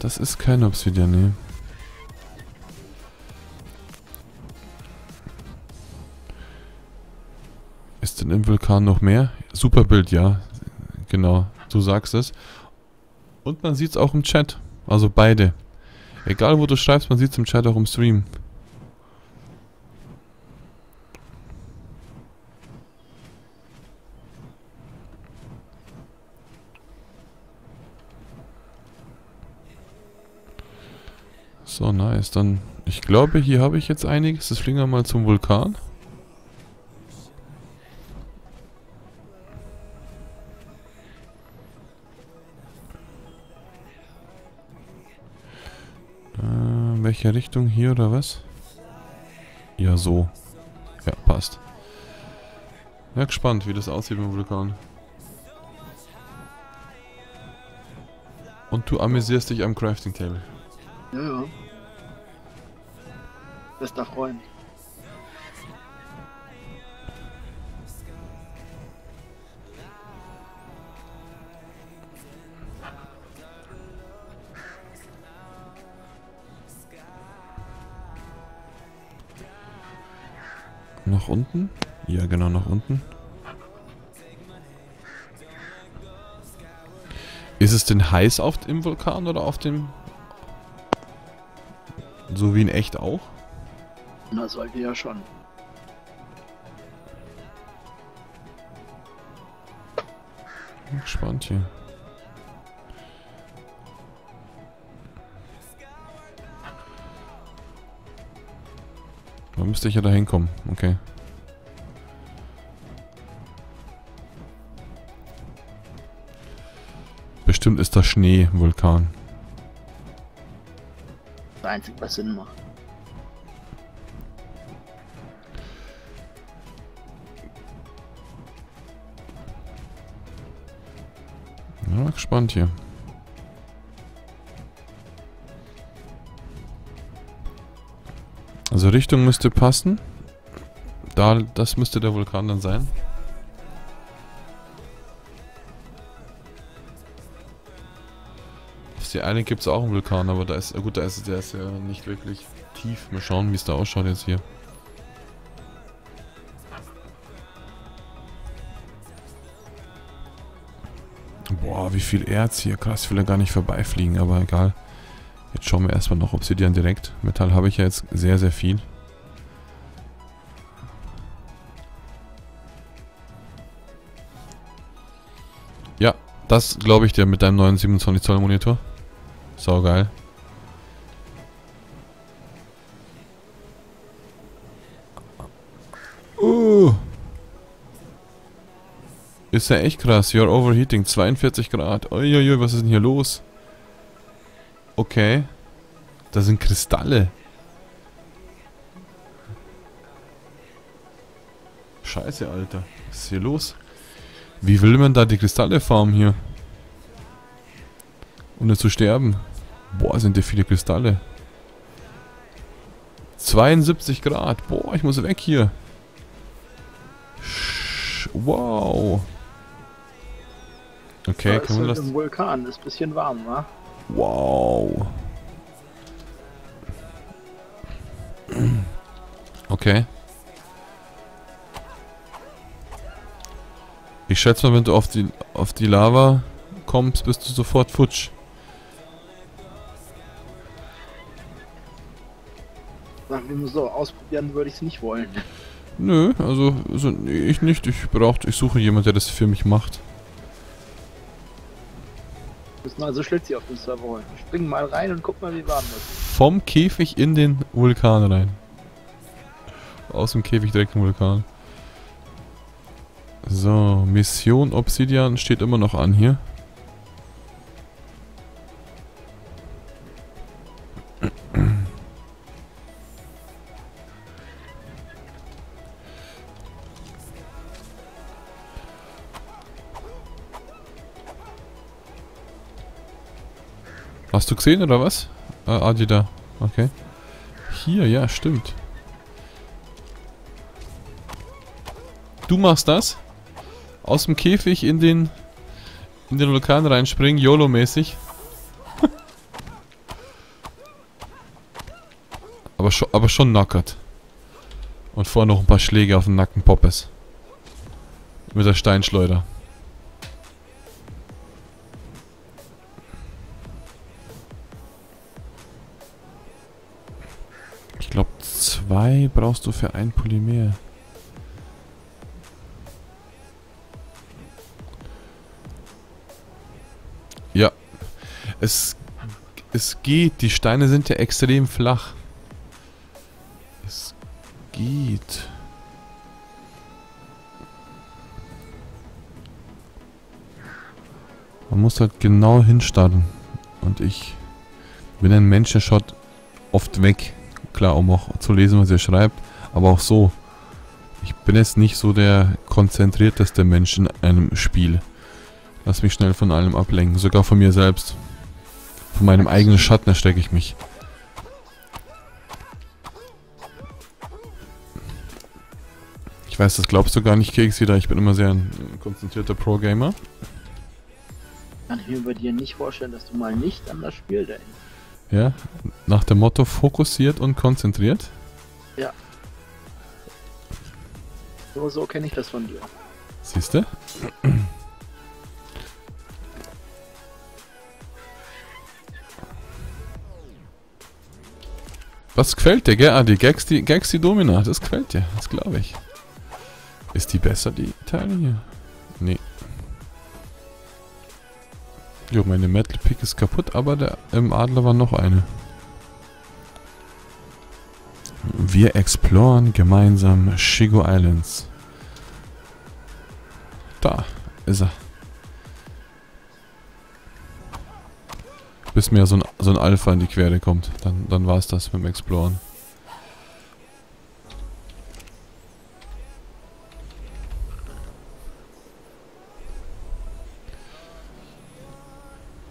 Das ist kein Obsidian, nee. Ist denn im Vulkan noch mehr? Superbild, ja. Genau, du sagst es. Und man sieht es auch im Chat. Also beide. Egal wo du schreibst, man sieht es im Chat auch im Stream. So, nice. Dann, ich glaube, hier habe ich jetzt einiges. Das fliegen wir mal zum Vulkan. Welche Richtung? Hier oder was? Ja, so. Ja, passt. Ja, gespannt, wie das aussieht mit dem Vulkan. Und du amüsierst dich am Crafting Table. Ja, ja. Bester Freund. Nach unten? Ja, genau, nach unten. Ist es denn heiß auf dem Vulkan oder auf dem... So wie in echt auch? Na, sollte ja schon. Spannend hier. Da müsste ich ja da hinkommen, okay. Bestimmt ist das Schnee im Vulkan. Das Einzige, was Sinn macht. Ja, gespannt hier. Also Richtung müsste passen. Da, das müsste der Vulkan dann sein. Die eine gibt es auch einen Vulkan, aber da ist, gut, der ist ja nicht wirklich tief. Mal schauen, wie es da ausschaut jetzt hier. Boah, wie viel Erz hier. Krass, ich will ja gar nicht vorbeifliegen, aber egal. Jetzt schauen wir erstmal noch Obsidian direkt. Metall habe ich ja jetzt sehr, sehr viel. Ja, das glaube ich dir mit deinem neuen 27 Zoll Monitor. Sau geil. Ist ja echt krass. You're overheating. 42 Grad. Uiuiui, was ist denn hier los? Okay. Da sind Kristalle. Scheiße, Alter. Was ist hier los? Wie will man da die Kristalle farmen hier? Ohne zu sterben. Boah, sind hier viele Kristalle. 72 Grad. Boah, ich muss weg hier. Wow. Okay, da können wir das... Im Vulkan ist ein bisschen warm, wa? Wow. Okay. Ich schätze mal, wenn du auf die Lava kommst, bist du sofort futsch. Nach dem so ausprobieren würde ich es nicht wollen. Nö, also ich nicht. Ich suche jemanden, der das für mich macht. Wir müssen also Schlitzi auf den Server holen. Spring mal rein und guck mal, wie warm das ist. Vom Käfig in den Vulkan rein. Aus dem Käfig direkt in den Vulkan. So, Mission Obsidian steht immer noch an hier. Hast du gesehen oder was? Adi da. Okay. Hier, ja, stimmt. Du machst das? Aus dem Käfig in den Vulkan reinspringen, YOLO-mäßig. Aber schon knockert. Und vorher noch ein paar Schläge auf den Nacken Poppes. Mit der Steinschleuder. Ich glaube, 2 brauchst du für ein Polymer. Ja. Es geht. Die Steine sind ja extrem flach. Es geht. Man muss halt genau hinstarren. Und ich bin ein Mensch, der schaut oft weg. Klar, um auch zu lesen, was ihr schreibt. Aber auch so. Ich bin jetzt nicht so der konzentrierteste Mensch in einem Spiel. Lass mich schnell von allem ablenken. Sogar von mir selbst. Von meinem eigenen Schatten erschrecke ich mich. Ich weiß, das glaubst du gar nicht, Keks, wieder. Ich bin immer sehr ein konzentrierter Pro-Gamer. Kann ich mir bei dir nicht vorstellen, dass du mal nicht an das Spiel denkst. Ja, nach dem Motto fokussiert und konzentriert. Ja. Nur so kenne ich das von dir. Siehst du? Was gefällt dir, gell? Ah, die Gags, die Domina, das gefällt dir, das glaube ich. Ist die besser, die Teile hier? Nee. Jo, meine Metal Pick ist kaputt, aber der, im Adler war noch eine. Wir exploren gemeinsam Shigo Islands. Da ist er. Bis mir so ein Alpha in die Quere kommt. Dann war es das mit dem Exploren.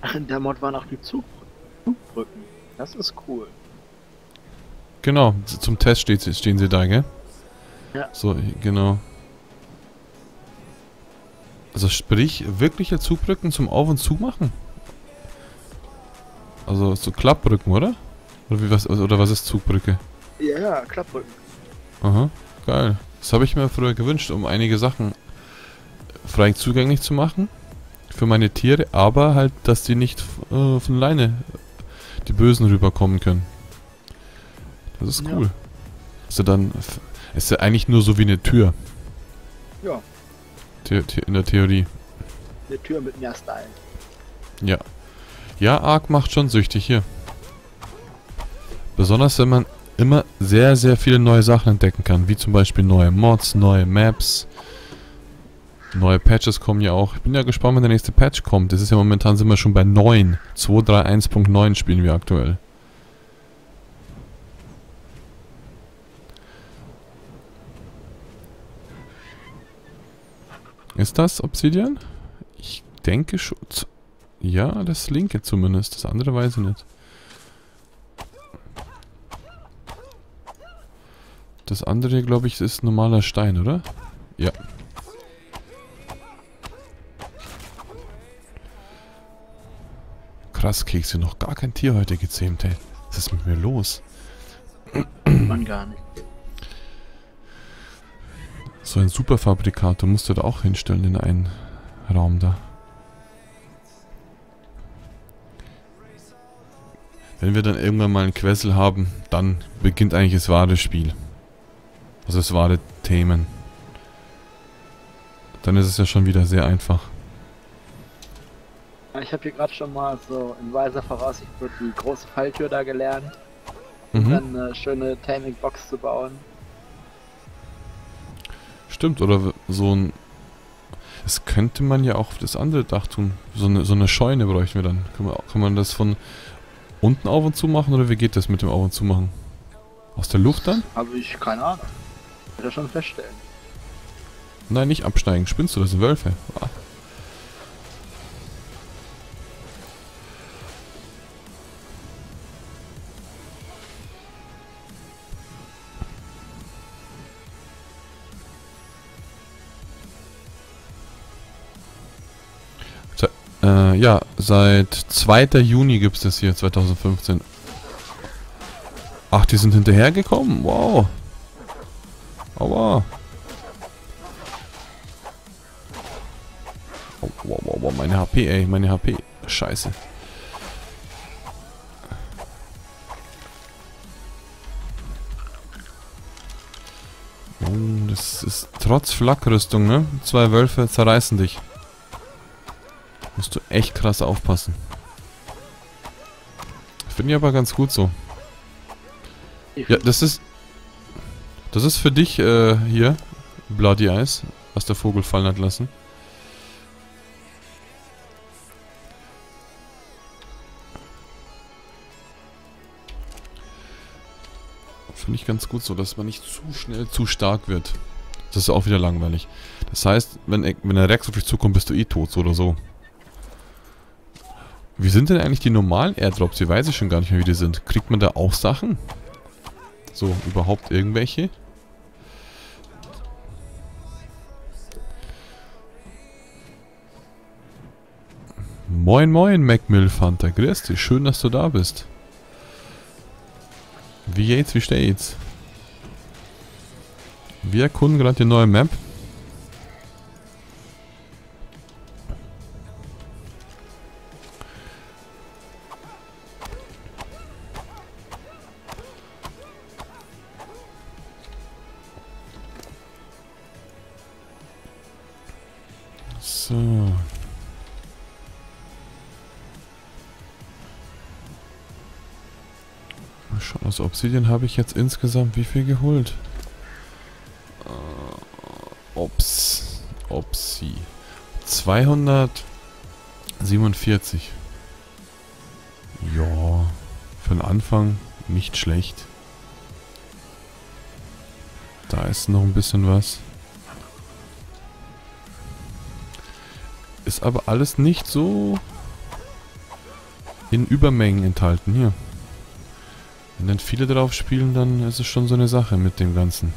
Ach, in der Mod waren auch die Zugbrücken. Das ist cool. Genau, zum Test stehen sie da, gell? Ja. So, genau. Also sprich, wirkliche Zugbrücken zum Auf- und Zumachen? Also so Klappbrücken, oder? Oder was ist Zugbrücke? Ja, Klappbrücken. Aha, geil. Das habe ich mir früher gewünscht, um einige Sachen frei zugänglich zu machen. Für meine Tiere, aber halt, dass die nicht von alleine die Bösen rüberkommen können. Das ist cool. Ja. Also dann ist ja eigentlich nur so wie eine Tür. Ja. In der Theorie. Eine Tür mit mehr Style. Ja. Ja, Ark macht schon süchtig hier. Besonders wenn man immer sehr, sehr viele neue Sachen entdecken kann. Wie zum Beispiel neue Mods, neue Maps. Neue Patches kommen ja auch. Ich bin ja gespannt, wenn der nächste Patch kommt. Das ist ja momentan, sind wir schon bei 9. 231.9 spielen wir aktuell. Ist das Obsidian? Ich denke schon... Ja, das linke zumindest. Das andere weiß ich nicht. Das andere, glaube ich, ist normaler Stein, oder? Ja. Krass, Kekse. Noch gar kein Tier heute gezähmt, ey. Was ist mit mir los? Man gar nicht. So ein Superfabrikator musst du da auch hinstellen in einen Raum da. Wenn wir dann irgendwann mal einen Quessel haben, dann beginnt eigentlich das wahre Spiel. Also das wahre Themen. Dann ist es ja schon wieder sehr einfach. Ich habe hier gerade schon mal so in weiser Voraussicht die große Falltür da gelernt. Mhm. Um dann eine schöne Taming Box zu bauen. Stimmt, oder so ein... Das könnte man ja auch auf das andere Dach tun. So eine Scheune bräuchten wir dann. Kann man das von... unten auf und zu machen, oder wie geht das mit dem auf und zu machen? Aus der Luft dann? Habe ich keine Ahnung. Wird er schon feststellen. Nein, nicht absteigen. Spinnst du? Das sind Wölfe. Ah. Ja, seit 2. Juni gibt es das hier, 2015. Ach, die sind hinterhergekommen? Wow. Aua. Wow, wow, wow, wow, meine HP, ey, meine HP. Scheiße. Das ist trotz Flakrüstung, ne? 2 Wölfe zerreißen dich. Musst du echt krass aufpassen. Finde ich aber ganz gut so. Ja, das ist für dich hier, Bloody Eyes, was der Vogel fallen hat lassen. Finde ich ganz gut so, dass man nicht zu schnell zu stark wird. Das ist auch wieder langweilig. Das heißt, wenn der Rex auf dich zukommt, bist du eh tot, so oder so. Wie sind denn eigentlich die normalen Airdrops? Die weiß ich schon gar nicht mehr, wie die sind. Kriegt man da auch Sachen? So, überhaupt irgendwelche? Moin moin, MacMilfhunter. Grüß dich, schön, dass du da bist. Wie geht's, wie steht's? Wir erkunden gerade die neue Map. So. Schon aus Obsidian habe ich jetzt insgesamt wie viel geholt? Obsi. 247. Ja, für den Anfang nicht schlecht. Da ist noch ein bisschen was. Ist aber alles nicht so in Übermengen enthalten hier. Wenn dann viele drauf spielen, dann ist es schon so eine Sache mit dem Ganzen.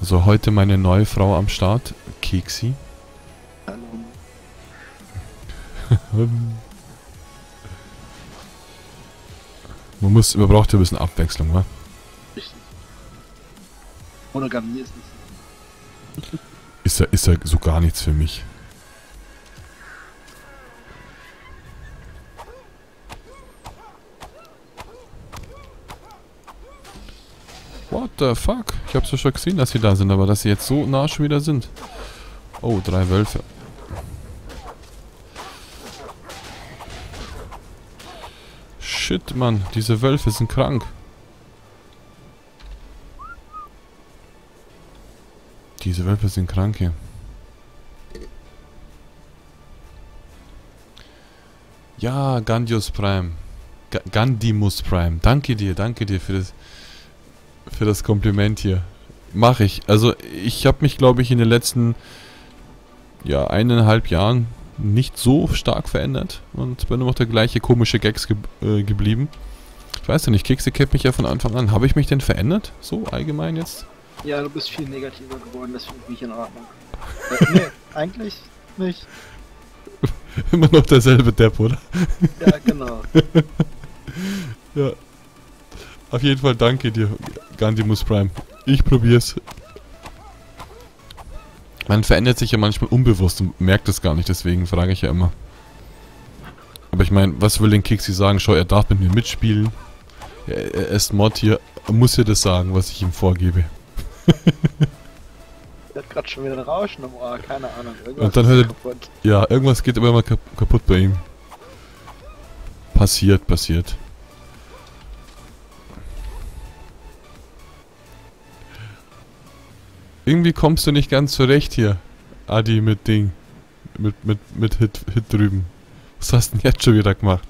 Also heute meine neue Frau am Start, Keksi. Hallo. Man braucht ja ein bisschen Abwechslung, wa? Richtig. Monogamie ist nicht so. Ist ja so gar nichts für mich. What the fuck? Ich hab's ja schon gesehen, dass sie da sind, aber dass sie jetzt so nah schon wieder sind. Oh, 3 Wölfe. Shit, Mann, diese Wölfe sind krank. Diese Wölfe sind krank hier. Ja, Gandimus Prime. Danke dir für das Kompliment hier. Mach ich. Also ich habe mich, glaube ich, in den letzten 1,5 Jahren nicht so stark verändert und bin nur noch der gleiche komische Gags geblieben. Ich weiß ja nicht, Kekse kennt mich ja von Anfang an. Habe ich mich denn verändert? So allgemein jetzt? Ja, du bist viel negativer geworden, das finde ich in Ordnung. Nee, eigentlich nicht. Immer noch derselbe Depp, oder? Ja, genau. Ja. Auf jeden Fall danke dir, Gandimus Prime. Ich probier's. Man verändert sich ja manchmal unbewusst und merkt es gar nicht, deswegen frage ich ja immer. Aber ich meine, was will denn Kixi sagen? Schau, er darf mit mir mitspielen. Er ist Mod hier. Er muss ja das sagen, was ich ihm vorgebe. Der hat gerade schon wieder ein Rauschen im Ohr, keine Ahnung. Und dann hört er kaputt. Ja, irgendwas geht immer mal kaputt bei ihm. Passiert. Irgendwie kommst du nicht ganz zurecht hier, Adi, mit Ding. Mit Hit drüben. Was hast du denn jetzt schon wieder gemacht?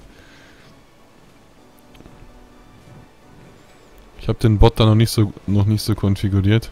Ich habe den Bot da noch nicht so konfiguriert.